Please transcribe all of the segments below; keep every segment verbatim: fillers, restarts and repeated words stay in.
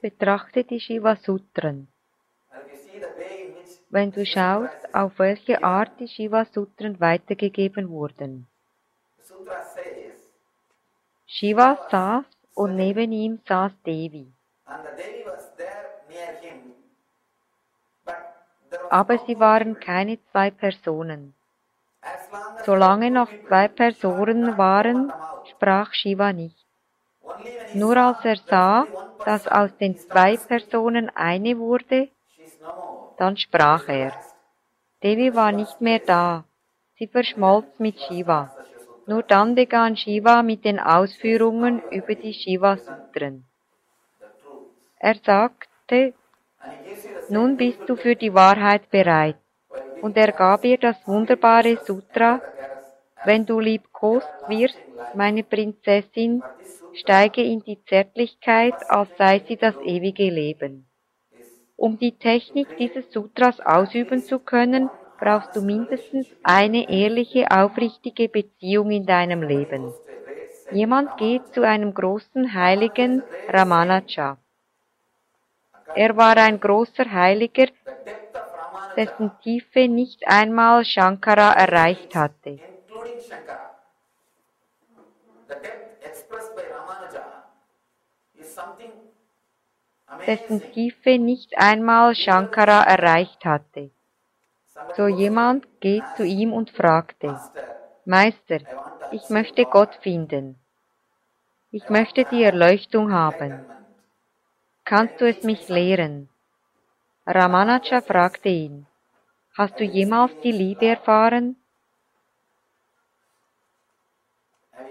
Betrachte die Shiva-Sutren. Wenn du schaust, auf welche Art die Shiva-Sutren weitergegeben wurden. Shiva saß und neben ihm saß Devi. Aber sie waren keine zwei Personen. Solange noch zwei Personen waren, sprach Shiva nicht. Nur als er sah, dass aus den zwei Personen eine wurde, dann sprach er. Devi war nicht mehr da. Sie verschmolz mit Shiva. Nur dann begann Shiva mit den Ausführungen über die Shiva-Sutren. Er sagte, nun bist du für die Wahrheit bereit. Und er gab ihr das wunderbare Sutra, wenn du liebkost wirst, meine Prinzessin, steige in die Zärtlichkeit, als sei sie das ewige Leben. Um die Technik dieses Sutras ausüben zu können, brauchst du mindestens eine ehrliche, aufrichtige Beziehung in deinem Leben. Jemand geht zu einem großen Heiligen, Ramanuja. Er war ein großer Heiliger, dessen Tiefe nicht einmal Shankara erreicht hatte. Dessen Tiefe nicht einmal Shankara erreicht hatte. So jemand geht zu ihm und fragte, Meister, ich möchte Gott finden. Ich möchte die Erleuchtung haben. Kannst du es mich lehren? Ramanuja fragte ihn, hast du jemals die Liebe erfahren?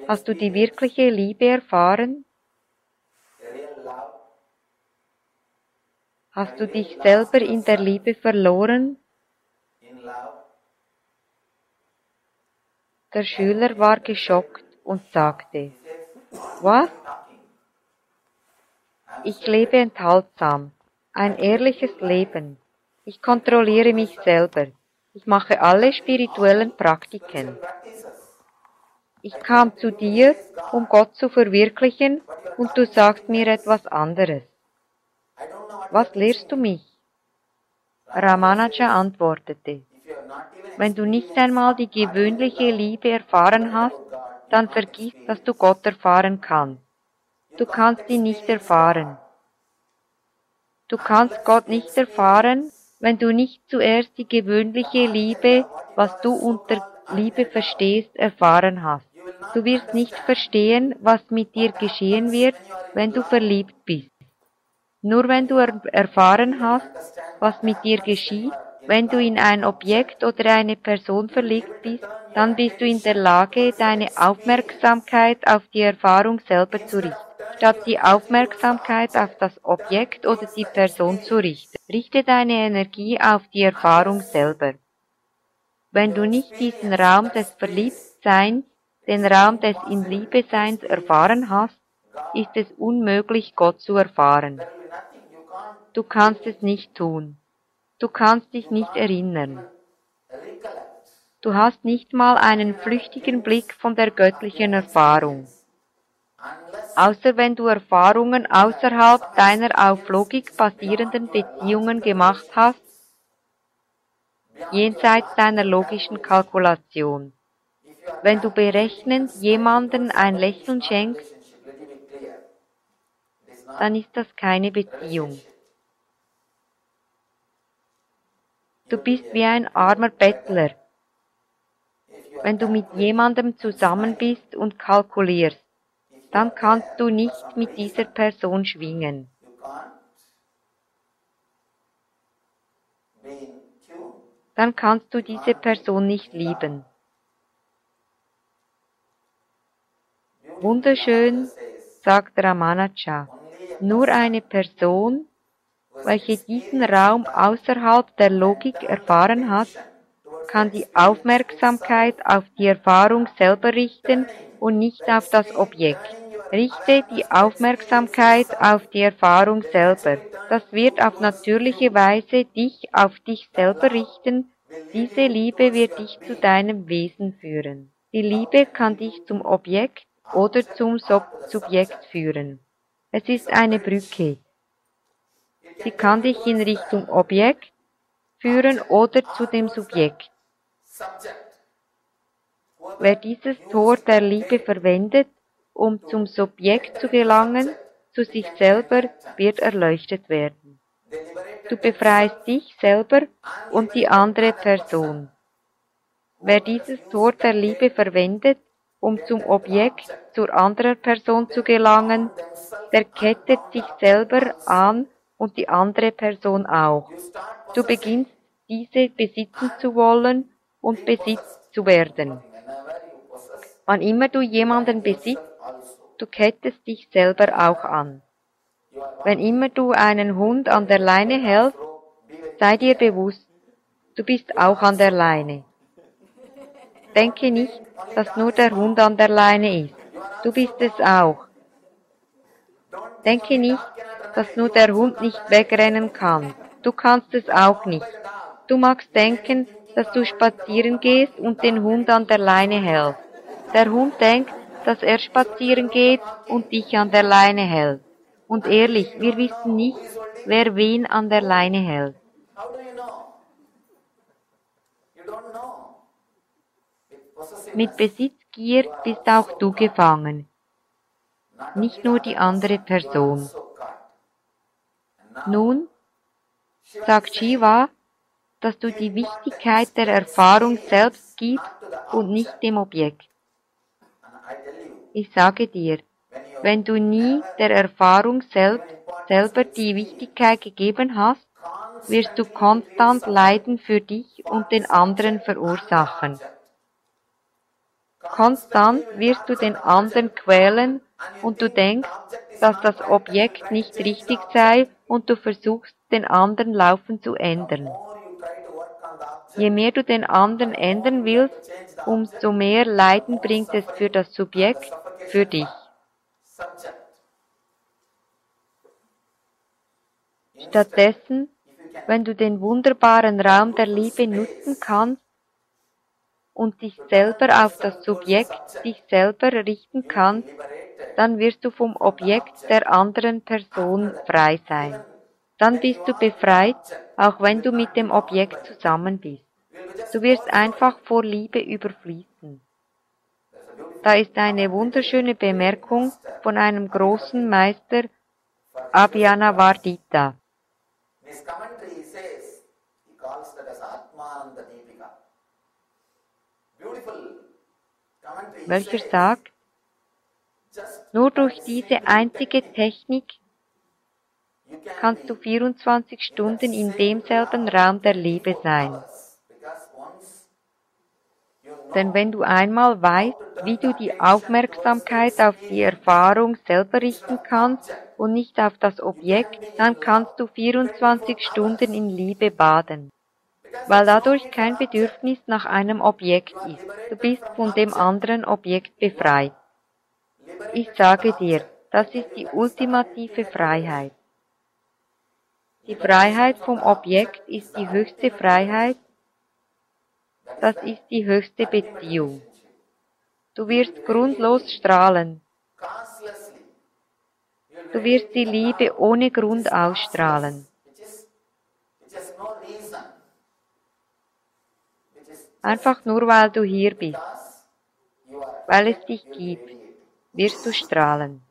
Hast du die wirkliche Liebe erfahren? Hast du dich selber in der Liebe verloren? Der Schüler war geschockt und sagte, was? Ich lebe enthaltsam, ein ehrliches Leben. Ich kontrolliere mich selber. Ich mache alle spirituellen Praktiken. Ich kam zu dir, um Gott zu verwirklichen, und du sagst mir etwas anderes. Was lehrst du mich? Ramanuja antwortete, wenn du nicht einmal die gewöhnliche Liebe erfahren hast, dann vergiss, dass du Gott erfahren kannst. Du kannst ihn nicht erfahren. Du kannst Gott nicht erfahren, wenn du nicht zuerst die gewöhnliche Liebe, was du unter Liebe verstehst, erfahren hast. Du wirst nicht verstehen, was mit dir geschehen wird, wenn du verliebt bist. Nur wenn du er- erfahren hast, was mit dir geschieht, wenn du in ein Objekt oder eine Person verliebt bist, dann bist du in der Lage, deine Aufmerksamkeit auf die Erfahrung selber zu richten, statt die Aufmerksamkeit auf das Objekt oder die Person zu richten. Richte deine Energie auf die Erfahrung selber. Wenn du nicht diesen Raum des Verliebtseins, den Raum des In-Liebe-Seins erfahren hast, ist es unmöglich, Gott zu erfahren. Du kannst es nicht tun. Du kannst dich nicht erinnern. Du hast nicht mal einen flüchtigen Blick von der göttlichen Erfahrung. Außer wenn du Erfahrungen außerhalb deiner auf Logik basierenden Beziehungen gemacht hast, jenseits deiner logischen Kalkulation. Wenn du berechnend jemandem ein Lächeln schenkst, dann ist das keine Beziehung. Du bist wie ein armer Bettler, wenn du mit jemandem zusammen bist und kalkulierst. Dann kannst du nicht mit dieser Person schwingen. Dann kannst du diese Person nicht lieben. Wunderschön, sagt Ramanuja, nur eine Person, welche diesen Raum außerhalb der Logik erfahren hat, kann die Aufmerksamkeit auf die Erfahrung selber richten und nicht auf das Objekt. Richte die Aufmerksamkeit auf die Erfahrung selber. Das wird auf natürliche Weise dich auf dich selber richten. Diese Liebe wird dich zu deinem Wesen führen. Die Liebe kann dich zum Objekt, oder zum Subjekt führen. Es ist eine Brücke. Sie kann dich in Richtung Objekt führen oder zu dem Subjekt. Wer dieses Tor der Liebe verwendet, um zum Subjekt zu gelangen, zu sich selber, wird erleuchtet werden. Du befreist dich selber und die andere Person. Wer dieses Tor der Liebe verwendet, um zum Objekt, zur anderen Person zu gelangen, der kettet sich selber an und die andere Person auch. Du beginnst, diese besitzen zu wollen und besitzt zu werden. Wann immer du jemanden besitzt, du kettest dich selber auch an. Wenn immer du einen Hund an der Leine hältst, sei dir bewusst, du bist auch an der Leine. Denke nicht, dass nur der Hund an der Leine ist. Du bist es auch. Denke nicht, dass nur der Hund nicht wegrennen kann. Du kannst es auch nicht. Du magst denken, dass du spazieren gehst und den Hund an der Leine hältst. Der Hund denkt, dass er spazieren geht und dich an der Leine hält. Und ehrlich, wir wissen nicht, wer wen an der Leine hält. Mit Besitzgier bist auch du gefangen, nicht nur die andere Person. Nun sagt Shiva, dass du die Wichtigkeit der Erfahrung selbst gibst und nicht dem Objekt. Ich sage dir, wenn du nie der Erfahrung selbst, selber die Wichtigkeit gegeben hast, wirst du konstant Leiden für dich und den anderen verursachen. Konstant wirst du den anderen quälen und du denkst, dass das Objekt nicht richtig sei und du versuchst, den anderen laufend zu ändern. Je mehr du den anderen ändern willst, umso mehr Leiden bringt es für das Subjekt, für dich. Stattdessen, wenn du den wunderbaren Raum der Liebe nutzen kannst und dich selber auf das Subjekt, dich selber richten kannst, dann wirst du vom Objekt der anderen Person frei sein. Dann bist du befreit, auch wenn du mit dem Objekt zusammen bist. Du wirst einfach vor Liebe überfließen. Da ist eine wunderschöne Bemerkung von einem großen Meister, Abhyanavardita. Welcher sagt, nur durch diese einzige Technik kannst du vierundzwanzig Stunden in demselben Raum der Liebe sein. Denn wenn du einmal weißt, wie du die Aufmerksamkeit auf die Erfahrung selber richten kannst und nicht auf das Objekt, dann kannst du vierundzwanzig Stunden in Liebe baden, weil dadurch kein Bedürfnis nach einem Objekt ist. Du bist von dem anderen Objekt befreit. Ich sage dir, das ist die ultimative Freiheit. Die Freiheit vom Objekt ist die höchste Freiheit, das ist die höchste Beziehung. Du wirst grundlos strahlen. Du wirst die Liebe ohne Grund ausstrahlen. Einfach nur, weil du hier bist, weil es dich gibt, wirst du strahlen.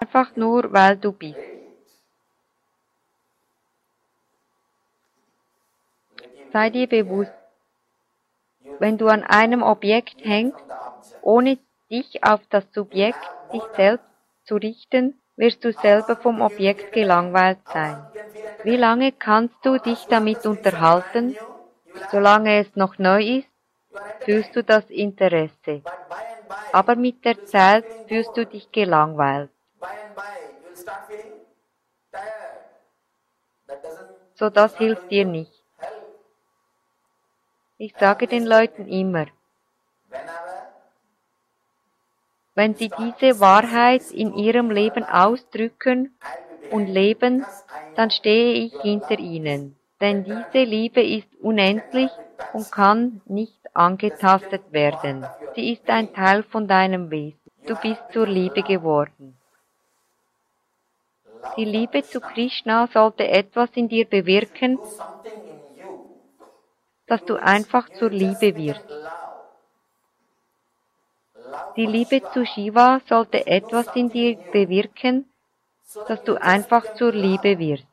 Einfach nur, weil du bist. Sei dir bewusst, wenn du an einem Objekt hängst, ohne dich auf das Subjekt, dich selbst zu richten, wirst du selber vom Objekt gelangweilt sein. Wie lange kannst du dich damit unterhalten? Solange es noch neu ist, fühlst du das Interesse. Aber mit der Zeit fühlst du dich gelangweilt. So, das hilft dir nicht. Ich sage den Leuten immer, wenn sie diese Wahrheit in ihrem Leben ausdrücken und leben, dann stehe ich hinter ihnen. Denn diese Liebe ist unendlich und kann nicht angetastet werden. Sie ist ein Teil von deinem Wesen. Du bist zur Liebe geworden. Die Liebe zu Krishna sollte etwas in dir bewirken, dass du einfach zur Liebe wirst. Die Liebe zu Shiva sollte etwas in dir bewirken, dass du einfach zur Liebe wirst.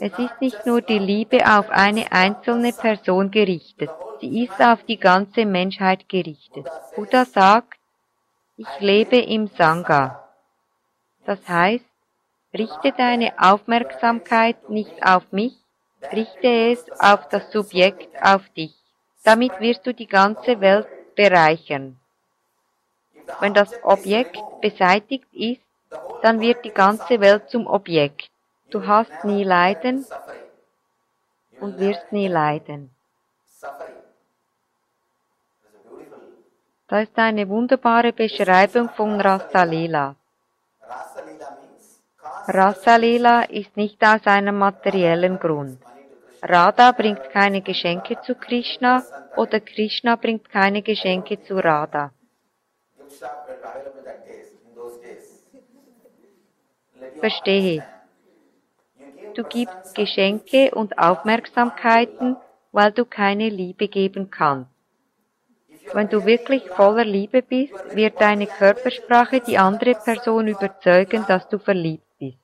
Es ist nicht nur die Liebe auf eine einzelne Person gerichtet, sie ist auf die ganze Menschheit gerichtet. Buddha sagt, ich lebe im Sangha. Das heißt, richte deine Aufmerksamkeit nicht auf mich, richte es auf das Subjekt, auf dich. Damit wirst du die ganze Welt bereichern. Wenn das Objekt beseitigt ist, dann wird die ganze Welt zum Objekt. Du hast nie Leiden und wirst nie leiden. Das ist eine wunderbare Beschreibung von Rasalila. Rasalila ist nicht aus einem materiellen Grund. Radha bringt keine Geschenke zu Krishna oder Krishna bringt keine Geschenke zu Radha. Verstehe. Du gibst Geschenke und Aufmerksamkeiten, weil du keine Liebe geben kannst. Wenn du wirklich voller Liebe bist, wird deine Körpersprache die andere Person überzeugen, dass du verliebt bist.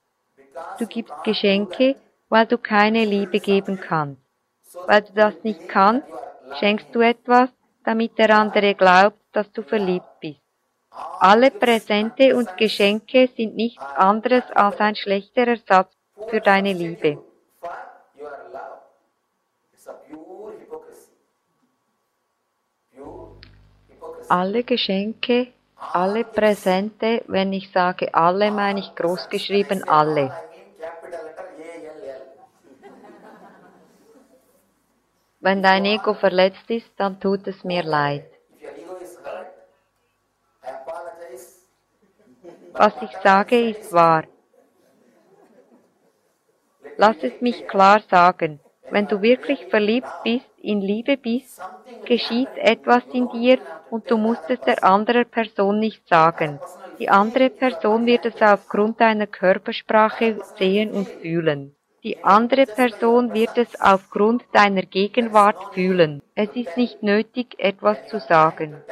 Du gibst Geschenke, weil du keine Liebe geben kannst. Weil du das nicht kannst, schenkst du etwas, damit der andere glaubt, dass du verliebt bist. Alle Präsente und Geschenke sind nichts anderes als ein schlechter Ersatz für deine Liebe. Alle Geschenke, alle Präsente, wenn ich sage alle, meine ich großgeschrieben alle. Wenn dein Ego verletzt ist, dann tut es mir leid. Was ich sage, ist wahr. Lass es mich klar sagen. Wenn du wirklich verliebt bist, in Liebe bist, geschieht etwas in dir und du musst es der anderen Person nicht sagen. Die andere Person wird es aufgrund deiner Körpersprache sehen und fühlen. Die andere Person wird es aufgrund deiner Gegenwart fühlen. Es ist nicht nötig, etwas zu sagen.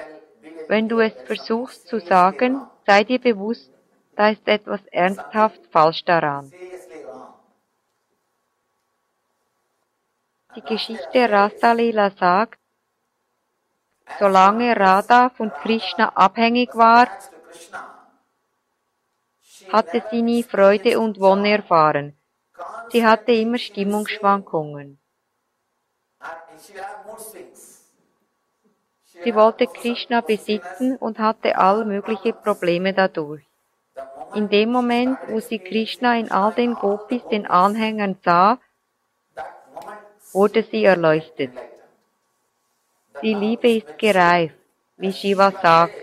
Wenn du es versuchst zu sagen, sei dir bewusst, da ist etwas ernsthaft falsch daran. Die Geschichte Rasalila sagt, solange Radha von Krishna abhängig war, hatte sie nie Freude und Wonne erfahren. Sie hatte immer Stimmungsschwankungen. Sie wollte Krishna besitzen und hatte all mögliche Probleme dadurch. In dem Moment, wo sie Krishna in all den Gopis, den Anhängern sah, wurde sie erleuchtet. Die Liebe ist gereift, wie Shiva sagt.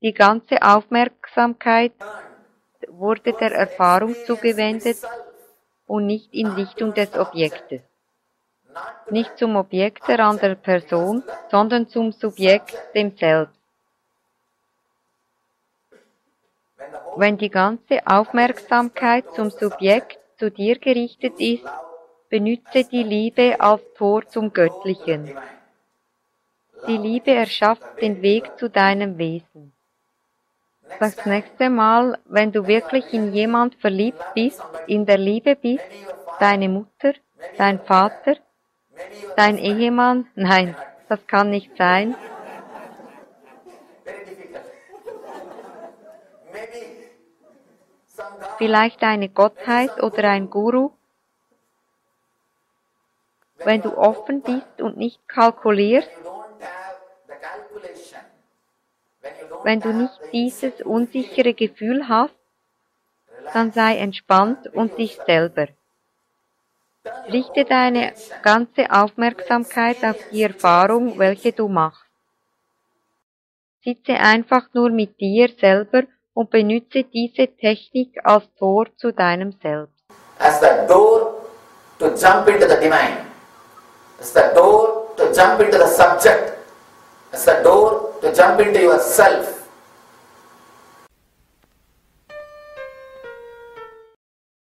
Die ganze Aufmerksamkeit wurde der Erfahrung zugewendet und nicht in Richtung des Objektes. Nicht zum Objekt der anderen Person, sondern zum Subjekt, dem Selbst. Wenn die ganze Aufmerksamkeit zum Subjekt zu dir gerichtet ist, benütze die Liebe als Tor zum Göttlichen. Die Liebe erschafft den Weg zu deinem Wesen. Das nächste Mal, wenn du wirklich in jemand verliebt bist, in der Liebe bist, deine Mutter, dein Vater, dein Ehemann, nein, das kann nicht sein. Vielleicht eine Gottheit oder ein Guru. Wenn du offen bist und nicht kalkulierst, wenn du nicht dieses unsichere Gefühl hast, dann sei entspannt und dich selber. Richte deine ganze Aufmerksamkeit auf die Erfahrung, welche du machst. Sitze einfach nur mit dir selber und benütze diese Technik als Tor zu deinem Selbst. As the door to jump into the divine. As the door to jump into the subject. It's the door to jump into yourself.